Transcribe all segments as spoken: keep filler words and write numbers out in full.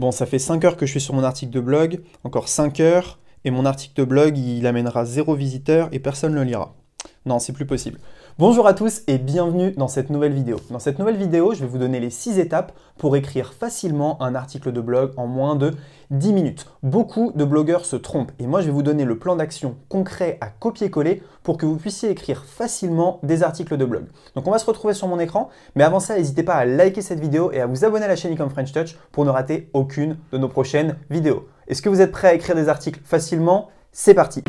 Bon, ça fait cinq heures que je suis sur mon article de blog, encore cinq heures, et mon article de blog, il amènera zéro visiteur et personne ne le lira. Non, c'est plus possible. Bonjour à tous et bienvenue dans cette nouvelle vidéo. Dans cette nouvelle vidéo, je vais vous donner les six étapes pour écrire facilement un article de blog en moins de dix minutes. Beaucoup de blogueurs se trompent et moi je vais vous donner le plan d'action concret à copier-coller pour que vous puissiez écrire facilement des articles de blog. Donc on va se retrouver sur mon écran, mais avant ça, n'hésitez pas à liker cette vidéo et à vous abonner à la chaîne Ecom French Touch pour ne rater aucune de nos prochaines vidéos. Est-ce que vous êtes prêts à écrire des articles facilement? C'est parti!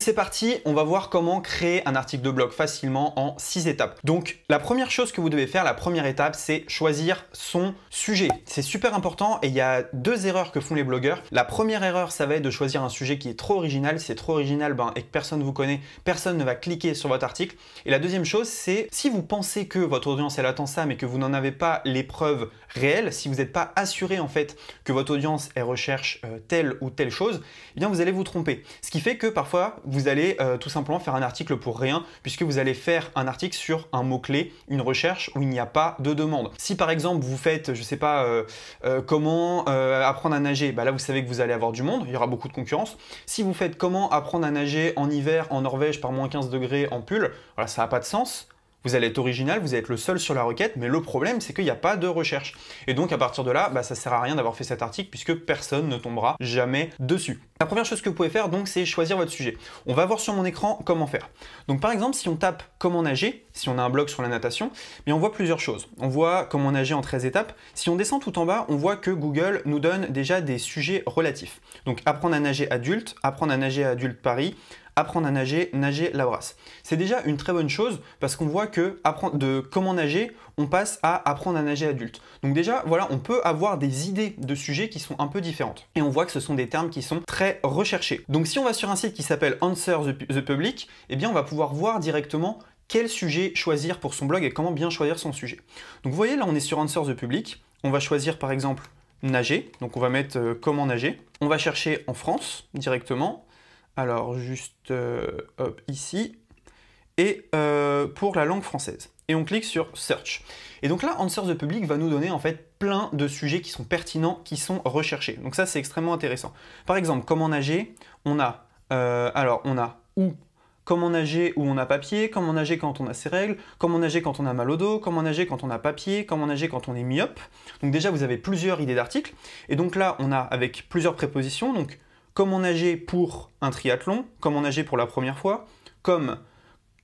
C'est parti, on va voir comment créer un article de blog facilement en six étapes. Donc la première chose que vous devez faire, la première étape, c'est choisir son sujet. C'est super important et il y a deux erreurs que font les blogueurs. La première erreur, ça va être de choisir un sujet qui est trop original. Si c'est trop original ben, et que personne ne vous connaît, personne ne va cliquer sur votre article. Et la deuxième chose, c'est si vous pensez que votre audience elle attend ça mais que vous n'en avez pas les preuves réelles, si vous n'êtes pas assuré en fait que votre audience elle recherche euh, telle ou telle chose, eh bien vous allez vous tromper. Ce qui fait que parfois, vous allez euh, tout simplement faire un article pour rien puisque vous allez faire un article sur un mot-clé, une recherche où il n'y a pas de demande. Si par exemple vous faites, je sais pas, euh, euh, comment euh, apprendre à nager, bah là vous savez que vous allez avoir du monde, il y aura beaucoup de concurrence. Si vous faites comment apprendre à nager en hiver en Norvège par moins quinze degrés en pull, voilà, ça n'a pas de sens. Vous allez être original, vous allez être le seul sur la requête, mais le problème, c'est qu'il n'y a pas de recherche. Et donc, à partir de là, bah, ça ne sert à rien d'avoir fait cet article puisque personne ne tombera jamais dessus. La première chose que vous pouvez faire, donc, c'est choisir votre sujet. On va voir sur mon écran comment faire. Donc, par exemple, si on tape « Comment nager », si on a un blog sur la natation, bien, on voit plusieurs choses. On voit « Comment nager en treize étapes ». Si on descend tout en bas, on voit que Google nous donne déjà des sujets relatifs. Donc, apprendre à nager adulte, apprendre à nager adulte Paris, apprendre à nager, nager la brasse. C'est déjà une très bonne chose parce qu'on voit que de comment nager, on passe à apprendre à nager adulte. Donc déjà, voilà, on peut avoir des idées de sujets qui sont un peu différentes. Et on voit que ce sont des termes qui sont très recherchés. Donc si on va sur un site qui s'appelle Answer the Public, eh bien on va pouvoir voir directement quel sujet choisir pour son blog et comment bien choisir son sujet. Donc vous voyez, là on est sur Answer the Public. On va choisir par exemple nager. Donc on va mettre euh, comment nager. On va chercher en France directement. Alors, juste euh, hop, ici, et euh, pour la langue française. Et on clique sur « Search ». Et donc là, Answer the Public va nous donner en fait plein de sujets qui sont pertinents, qui sont recherchés. Donc ça, c'est extrêmement intéressant. Par exemple, « Comment nager », on a, euh, alors on a « Où ». Comment nager où on a papier, comment nager quand on a ses règles, comment nager quand on a mal au dos, comment nager quand on a papier, comment nager quand on est myope. Donc déjà, vous avez plusieurs idées d'articles. Et donc là, on a avec plusieurs prépositions, donc comment nager pour un triathlon, comment nager pour la première fois, comme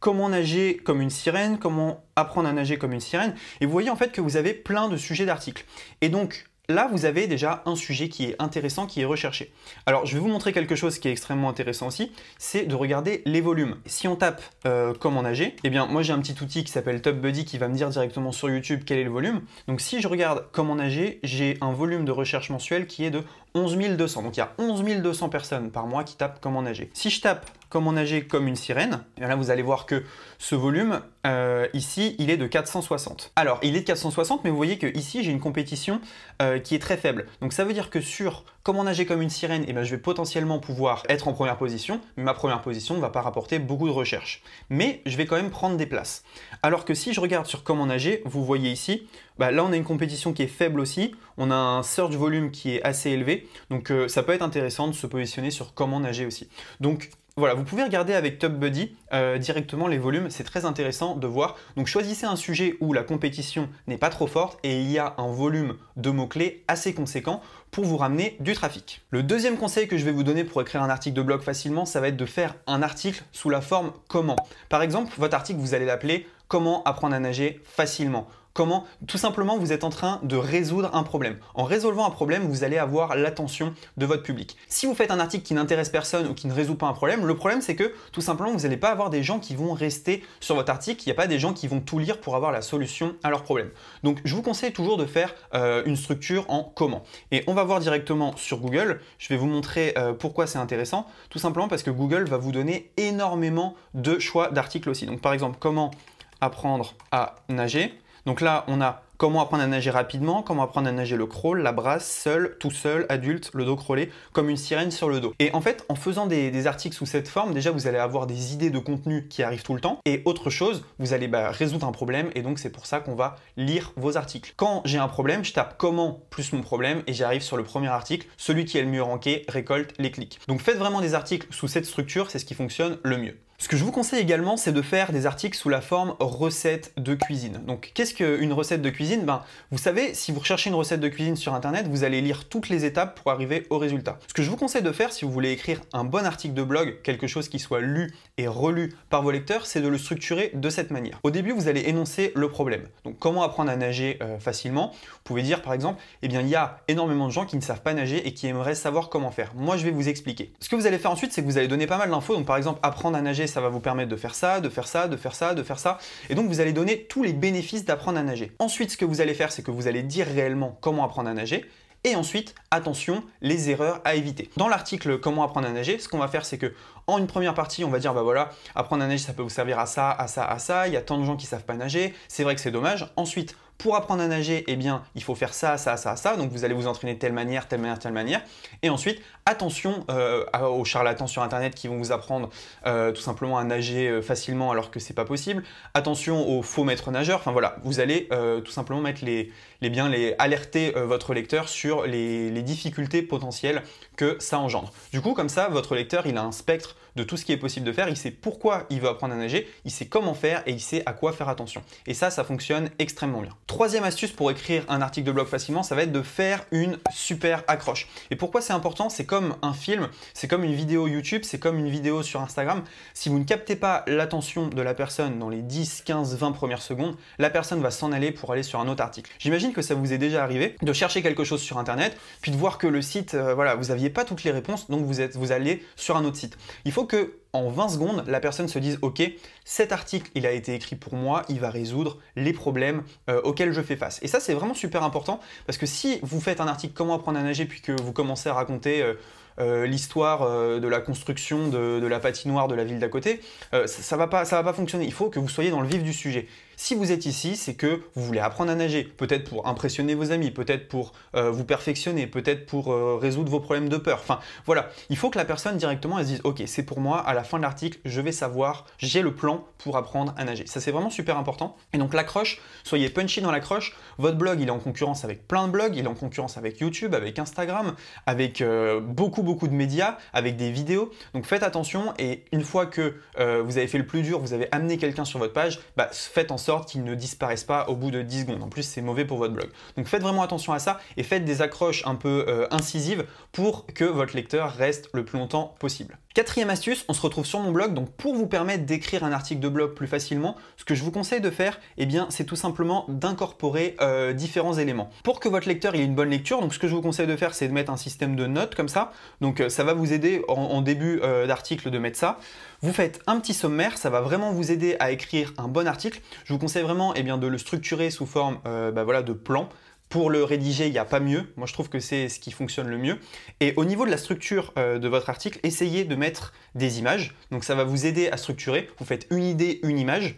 comment nager comme une sirène, comment apprendre à nager comme une sirène. Et vous voyez en fait que vous avez plein de sujets d'articles. Et donc là, vous avez déjà un sujet qui est intéressant, qui est recherché. Alors, je vais vous montrer quelque chose qui est extrêmement intéressant aussi, c'est de regarder les volumes. Si on tape euh, comment nager, eh bien moi j'ai un petit outil qui s'appelle TubeBuddy qui va me dire directement sur YouTube quel est le volume. Donc si je regarde comment nager, j'ai un volume de recherche mensuel qui est de onze mille deux cents. Donc il y a onze mille deux cents personnes par mois qui tapent comment nager. Si je tape comment nager comme une sirène, et là vous allez voir que ce volume euh, ici il est de quatre cent soixante. Alors il est de quatre cent soixante, mais vous voyez que ici j'ai une compétition euh, qui est très faible. Donc ça veut dire que sur comment nager comme une sirène, eh bien, je vais potentiellement pouvoir être en première position, mais ma première position ne va pas rapporter beaucoup de recherches. Mais je vais quand même prendre des places. Alors que si je regarde sur comment nager, vous voyez ici, bah, là on a une compétition qui est faible aussi, on a un search volume qui est assez élevé, donc euh, ça peut être intéressant de se positionner sur comment nager aussi. Donc voilà, vous pouvez regarder avec TubeBuddy euh, directement les volumes, c'est très intéressant de voir. Donc choisissez un sujet où la compétition n'est pas trop forte et il y a un volume de mots-clés assez conséquent pour vous ramener du trafic. Le deuxième conseil que je vais vous donner pour écrire un article de blog facilement, ça va être de faire un article sous la forme comment. Par exemple, votre article, vous allez l'appeler « Comment apprendre à nager facilement ». Comment? Tout simplement, vous êtes en train de résoudre un problème. En résolvant un problème, vous allez avoir l'attention de votre public. Si vous faites un article qui n'intéresse personne ou qui ne résout pas un problème, le problème c'est que tout simplement, vous n'allez pas avoir des gens qui vont rester sur votre article. Il n'y a pas des gens qui vont tout lire pour avoir la solution à leur problème. Donc, je vous conseille toujours de faire euh, une structure en comment. Et on va voir directement sur Google. Je vais vous montrer euh, pourquoi c'est intéressant. Tout simplement parce que Google va vous donner énormément de choix d'articles aussi. Donc, par exemple, comment apprendre à nager. Donc là, on a Comment apprendre à nager rapidement, comment apprendre à nager le crawl, la brasse, seul, tout seul, adulte, le dos crawlé, comme une sirène sur le dos. Et en fait, en faisant des, des articles sous cette forme, déjà vous allez avoir des idées de contenu qui arrivent tout le temps. Et autre chose, vous allez bah, résoudre un problème, et donc c'est pour ça qu'on va lire vos articles. Quand j'ai un problème, je tape comment plus mon problème et j'arrive sur le premier article. Celui qui est le mieux ranké récolte les clics. Donc faites vraiment des articles sous cette structure, c'est ce qui fonctionne le mieux. Ce que je vous conseille également, c'est de faire des articles sous la forme recette de cuisine. Donc, qu'est-ce qu'une recette de cuisine? Ben, vous savez, si vous recherchez une recette de cuisine sur Internet, vous allez lire toutes les étapes pour arriver au résultat. Ce que je vous conseille de faire, si vous voulez écrire un bon article de blog, quelque chose qui soit lu et relu par vos lecteurs, c'est de le structurer de cette manière. Au début, vous allez énoncer le problème. Donc, comment apprendre à nager euh, facilement? Vous pouvez dire, par exemple, eh bien, il y a énormément de gens qui ne savent pas nager et qui aimeraient savoir comment faire. Moi, je vais vous expliquer. Ce que vous allez faire ensuite, c'est que vous allez donner pas mal d'infos. Donc, par exemple, apprendre à nager, ça va vous permettre de faire ça, de faire ça, de faire ça, de faire ça. Et donc, vous allez donner tous les bénéfices d'apprendre à nager. Ensuite, ce que vous allez faire, c'est que vous allez dire réellement comment apprendre à nager. Et ensuite, attention, les erreurs à éviter. Dans l'article « Comment apprendre à nager », ce qu'on va faire, c'est que en une première partie, on va dire « Bah voilà, apprendre à nager, ça peut vous servir à ça, à ça, à ça. Il y a tant de gens qui savent pas nager. C'est vrai que c'est dommage. » Ensuite, pour apprendre à nager, eh bien, il faut faire ça, ça, ça, ça. Donc, vous allez vous entraîner de telle manière, telle manière, telle manière. Et ensuite, attention euh, aux charlatans sur Internet qui vont vous apprendre euh, tout simplement à nager facilement alors que c'est pas possible. Attention aux faux maîtres nageurs. Enfin voilà, vous allez euh, tout simplement mettre les, les biens, les alerter euh, votre lecteur sur les, les difficultés potentielles que ça engendre. Du coup, comme ça, votre lecteur, il a un spectre de tout ce qui est possible de faire, il sait pourquoi il veut apprendre à nager, il sait comment faire et il sait à quoi faire attention. Et ça, ça fonctionne extrêmement bien. Troisième astuce pour écrire un article de blog facilement, ça va être de faire une super accroche. Et pourquoi c'est important? C'est comme un film, c'est comme une vidéo YouTube, c'est comme une vidéo sur Instagram. Si vous ne captez pas l'attention de la personne dans les dix, quinze, vingt premières secondes, la personne va s'en aller pour aller sur un autre article. J'imagine que ça vous est déjà arrivé de chercher quelque chose sur Internet, puis de voir que le site, euh, voilà, vous n'aviez pas toutes les réponses, donc vous, êtes, vous allez sur un autre site. Il faut que en vingt secondes, la personne se dise « Ok, cet article, il a été écrit pour moi, il va résoudre les problèmes euh, auxquels je fais face. » Et ça, c'est vraiment super important parce que si vous faites un article « Comment apprendre à nager » puis que vous commencez à raconter euh, euh, l'histoire euh, de la construction de, de la patinoire de la ville d'à côté, euh, ça, ça va pas, ça va pas fonctionner. Il faut que vous soyez dans le vif du sujet. Si vous êtes ici, c'est que vous voulez apprendre à nager, peut-être pour impressionner vos amis, peut-être pour euh, vous perfectionner, peut-être pour euh, résoudre vos problèmes de peur. Enfin, voilà, il faut que la personne directement, elle se dise « Ok, c'est pour moi, à la À la fin de l'article, je vais savoir, j'ai le plan pour apprendre à nager. » Ça, c'est vraiment super important. Et donc l'accroche, soyez punchy dans l'accroche. Votre blog, il est en concurrence avec plein de blogs, il est en concurrence avec YouTube, avec Instagram, avec euh, beaucoup beaucoup de médias, avec des vidéos. Donc faites attention et une fois que euh, vous avez fait le plus dur, vous avez amené quelqu'un sur votre page, bah, faites en sorte qu'il ne disparaisse pas au bout de dix secondes. En plus, c'est mauvais pour votre blog. Donc faites vraiment attention à ça et faites des accroches un peu euh, incisives pour que votre lecteur reste le plus longtemps possible. Quatrième astuce, on se retrouve sur mon blog. Donc pour vous permettre d'écrire un article de blog plus facilement, ce que je vous conseille de faire, eh bien, c'est tout simplement d'incorporer euh, différents éléments. Pour que votre lecteur ait une bonne lecture, donc ce que je vous conseille de faire, c'est de mettre un système de notes comme ça. Donc euh, ça va vous aider en, en début euh, d'article de mettre ça. Vous faites un petit sommaire, ça va vraiment vous aider à écrire un bon article. Je vous conseille vraiment eh bien, de le structurer sous forme euh, bah, voilà, de plan. Pour le rédiger, il n'y a pas mieux. Moi, je trouve que c'est ce qui fonctionne le mieux. Et au niveau de la structure euh, de votre article, essayez de mettre des images. Donc, ça va vous aider à structurer. Vous faites une idée, une image.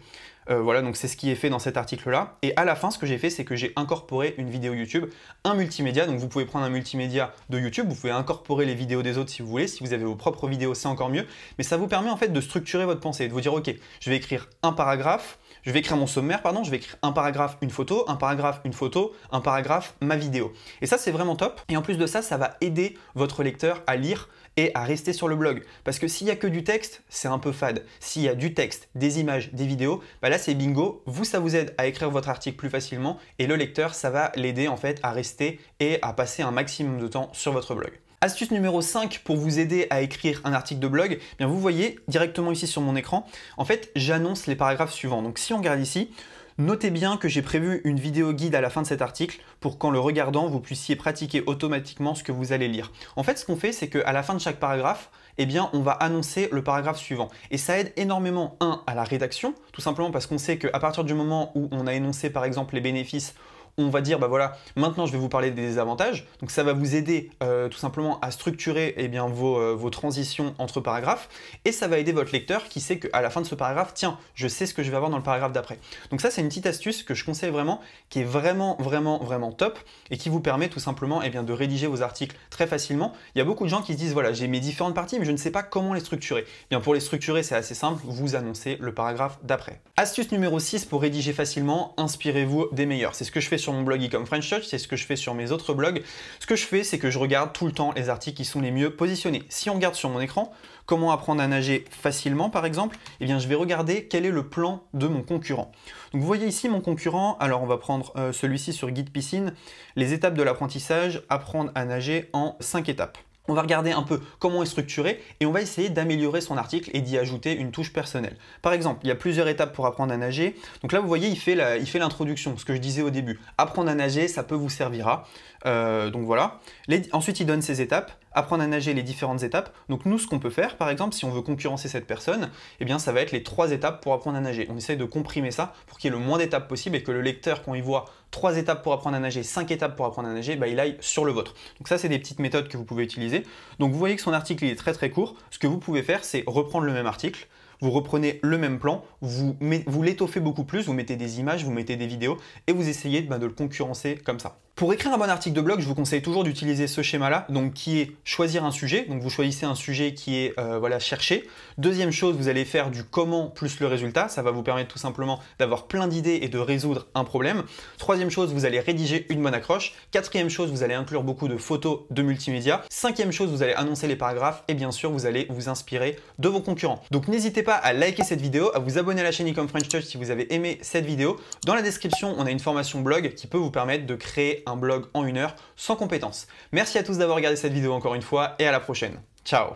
Euh, voilà, donc c'est ce qui est fait dans cet article-là. Et à la fin, ce que j'ai fait, c'est que j'ai incorporé une vidéo YouTube, un multimédia. Donc vous pouvez prendre un multimédia de YouTube, vous pouvez incorporer les vidéos des autres si vous voulez. Si vous avez vos propres vidéos, c'est encore mieux. Mais ça vous permet en fait de structurer votre pensée, de vous dire « Ok, je vais écrire un paragraphe, je vais écrire mon sommaire, pardon, je vais écrire un paragraphe, une photo, un paragraphe, une photo, un paragraphe, ma vidéo. » Et ça, c'est vraiment top. Et en plus de ça, ça va aider votre lecteur à lire et à rester sur le blog. Parce que s'il n'y a que du texte, c'est un peu fade. S'il y a du texte, des images, des vidéos, bah là c'est bingo. Vous, ça vous aide à écrire votre article plus facilement et le lecteur, ça va l'aider en fait à rester et à passer un maximum de temps sur votre blog. Astuce numéro cinq pour vous aider à écrire un article de blog, eh bien vous voyez directement ici sur mon écran, en fait j'annonce les paragraphes suivants. Donc si on regarde ici, notez bien que j'ai prévu une vidéo guide à la fin de cet article pour qu'en le regardant, vous puissiez pratiquer automatiquement ce que vous allez lire. En fait, ce qu'on fait, c'est qu'à la fin de chaque paragraphe, eh bien, on va annoncer le paragraphe suivant. Et ça aide énormément, un, à la rédaction, tout simplement parce qu'on sait qu'à partir du moment où on a énoncé, par exemple, les bénéfices on va dire, bah voilà, maintenant je vais vous parler des désavantages. Donc ça va vous aider euh, tout simplement à structurer eh bien, vos, euh, vos transitions entre paragraphes, et ça va aider votre lecteur qui sait qu'à la fin de ce paragraphe, tiens, je sais ce que je vais avoir dans le paragraphe d'après. Donc ça, c'est une petite astuce que je conseille vraiment, qui est vraiment, vraiment, vraiment top, et qui vous permet tout simplement eh bien, de rédiger vos articles très facilement. Il y a beaucoup de gens qui se disent, voilà, j'ai mes différentes parties, mais je ne sais pas comment les structurer. Eh bien, pour les structurer, c'est assez simple, vous annoncez le paragraphe d'après. Astuce numéro six pour rédiger facilement, inspirez-vous des meilleurs. C'est ce que je fais sur mon blog Ecom French Touch, c'est ce que je fais sur mes autres blogs. Ce que je fais, c'est que je regarde tout le temps les articles qui sont les mieux positionnés. Si on regarde sur mon écran, comment apprendre à nager facilement par exemple, eh bien je vais regarder quel est le plan de mon concurrent. Donc vous voyez ici mon concurrent, alors on va prendre euh, celui-ci sur Guide Piscine, les étapes de l'apprentissage, apprendre à nager en cinq étapes. On va regarder un peu comment est structuré et on va essayer d'améliorer son article et d'y ajouter une touche personnelle. Par exemple, il y a plusieurs étapes pour apprendre à nager. Donc là, vous voyez, il fait la, il fait l'introduction, ce que je disais au début. Apprendre à nager, ça peut vous servira. Euh, donc voilà. Les, ensuite, il donne ses étapes. Apprendre à nager, les différentes étapes. Donc nous, ce qu'on peut faire, par exemple, si on veut concurrencer cette personne, eh bien, ça va être les trois étapes pour apprendre à nager. On essaye de comprimer ça pour qu'il y ait le moins d'étapes possible et que le lecteur, quand il voit trois étapes pour apprendre à nager, cinq étapes pour apprendre à nager, bah, il aille sur le vôtre. Donc ça, c'est des petites méthodes que vous pouvez utiliser. Donc vous voyez que son article il est très très court. Ce que vous pouvez faire, c'est reprendre le même article, vous reprenez le même plan, vous, vous l'étoffez beaucoup plus, vous mettez des images, vous mettez des vidéos et vous essayez bah, de le concurrencer comme ça. Pour écrire un bon article de blog, je vous conseille toujours d'utiliser ce schéma-là, donc qui est choisir un sujet. Donc vous choisissez un sujet qui est euh, voilà, cherché. Deuxième chose, vous allez faire du comment plus le résultat. Ça va vous permettre tout simplement d'avoir plein d'idées et de résoudre un problème. Troisième chose, vous allez rédiger une bonne accroche. Quatrième chose, vous allez inclure beaucoup de photos de multimédia. Cinquième chose, vous allez annoncer les paragraphes et bien sûr, vous allez vous inspirer de vos concurrents. Donc n'hésitez pas à liker cette vidéo, à vous abonner à la chaîne Ecom French Touch si vous avez aimé cette vidéo. Dans la description, on a une formation blog qui peut vous permettre de créer un blog en une heure sans compétences. Merci à tous d'avoir regardé cette vidéo encore une fois et à la prochaine. Ciao!